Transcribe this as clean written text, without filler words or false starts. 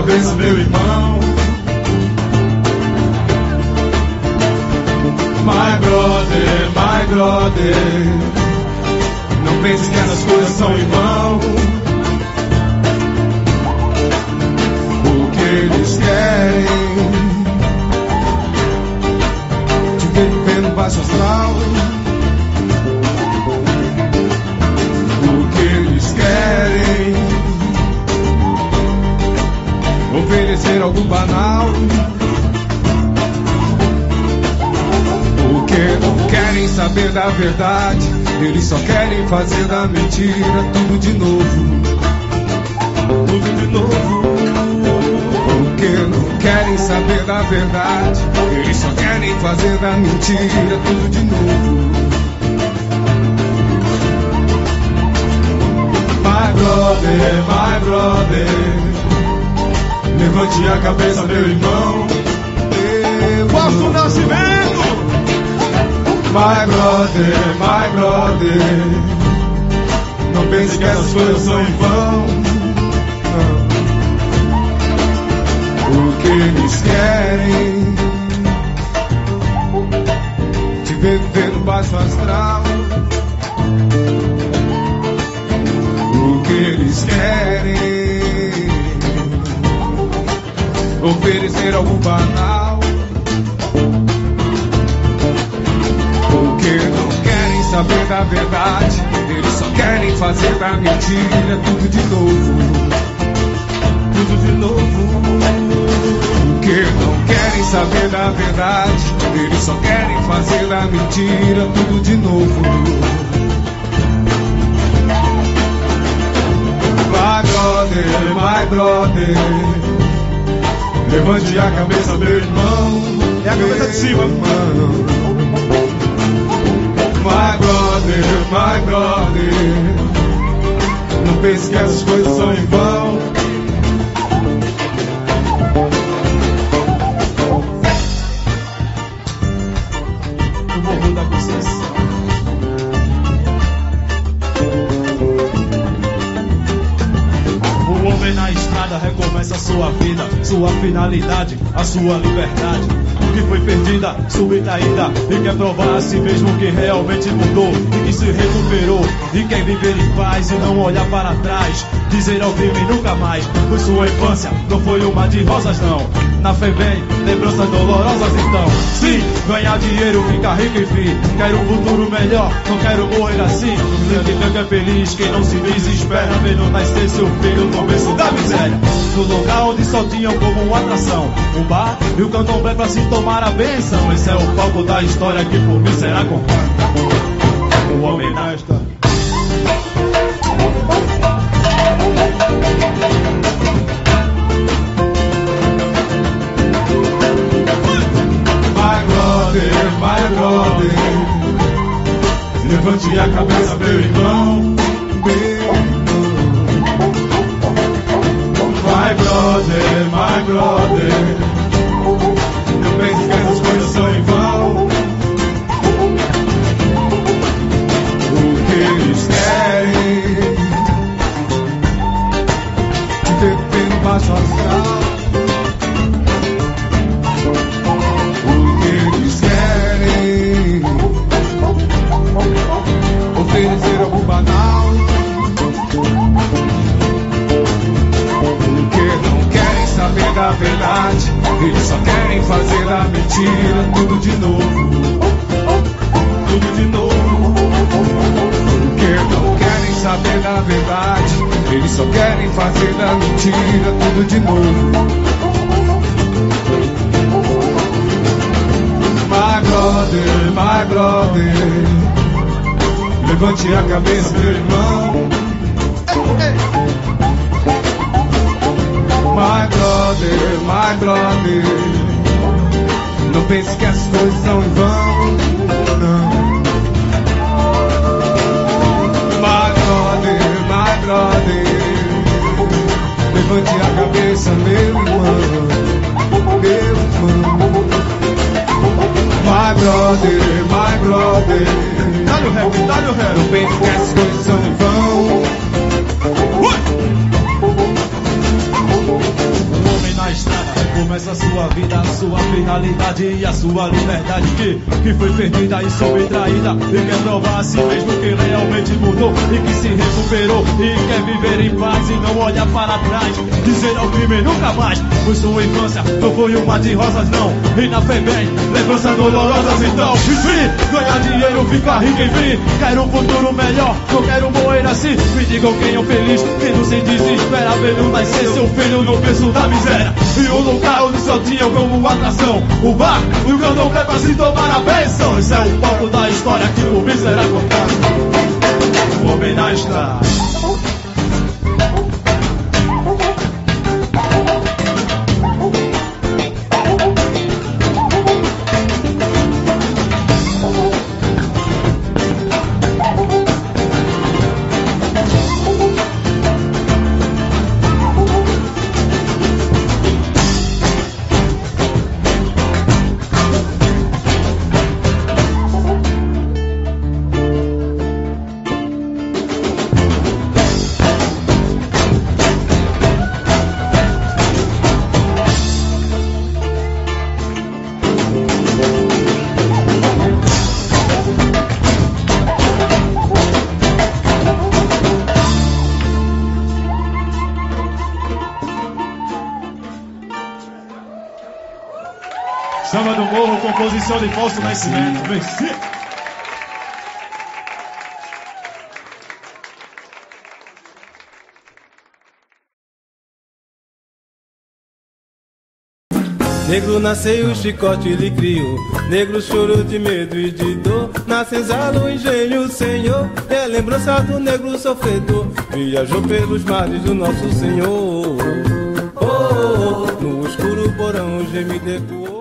cabeça, meu irmão. My brother, não penses que essas coisas são em vão. O que eles querem te ver vivendo baixo astral. O que eles querem oferecer algo banal. Não querem saber da verdade, eles só querem fazer da mentira tudo de novo, tudo de novo. Porque não querem saber da verdade, eles só querem fazer da mentira tudo de novo. My brother, levante a cabeça, meu irmão. Eu posso o nascimento. My brother, não pense que essas coisas são em vão. O que eles querem te ver vivendo baixo astral. O que eles querem oferecer algo banal. Não querem saber da verdade, eles só querem fazer da mentira tudo de novo, tudo de novo. Porque não querem saber da verdade, eles só querem fazer da mentira tudo de novo. My brother, levante a cabeça, meu irmão. É a cabeça de cima, mano. My brother, não pense que essas coisas são em vão. O morro da Conceição. O homem na estrada recomeça a sua vida, sua finalidade, a sua liberdade. Que foi perdida, subida ainda, e quer provar a si mesmo que realmente mudou e que se recuperou, e quer viver em paz e não olhar para trás, dizer ao crime nunca mais, pois sua infância não foi uma de rosas não. Na fé vem lembranças dolorosas então. Sim, ganhar dinheiro, ficar rico enfim, quero um futuro melhor, não quero morrer assim. Quem fica feliz, quem não se desespera, vendo nascer seu filho no começo da miséria. No lugar onde só tinham como uma atração o bar e o candomblé pra se tomar a benção. Esse é o palco da história que por mim será contado. O homem nesta. My brother, levante a cabeça, meu irmão. My brother, não pense que essas coisas são em vão. O que eles querem te ver vivendo baixo astral. Oferecer algo banal. Porque não querem saber da verdade, eles só querem fazer da mentira tudo de novo, tudo de novo. Porque não querem saber da verdade, eles só querem fazer da mentira tudo de novo. My brother, levante a cabeça, meu irmão. My brother, não pense que as coisas são em vão, não. My brother, levante a cabeça, meu irmão, meu irmão. My brother, não pense que as coisas são em vão. Começa a sua vida, a sua finalidade e a sua liberdade que foi perdida e subtraída. E quer provar a si mesmo que realmente mudou e que se recuperou, e quer viver em paz e não olhar para trás. Dizer ao crime nunca mais, pois sua infância não foi um mar de rosas não. E na FEBEM, lembranças dolorosas então. Enfim, ganhar dinheiro, ficar rico enfim. Quero um futuro melhor, não quero morrer assim. Me digam quem é o feliz, quem não se desespera vendo nascer seu filho no berço da miséria. E o lugar onde só tinha como atração o bar, e o grandão quer pra se tomar a benção. Esse é o palco da história que o homem será contado, o homem da estrada. Samba do Morro, composição de Fausto Nascimento. Venci. Negro nasceu, o chicote lhe criou. Negro chorou de medo e de dor. Na senzala o engenho, senhor. É a lembrança do negro sofredor. Viajou pelos mares do nosso senhor. Oh, oh, oh. No escuro porão o gemido ecoou.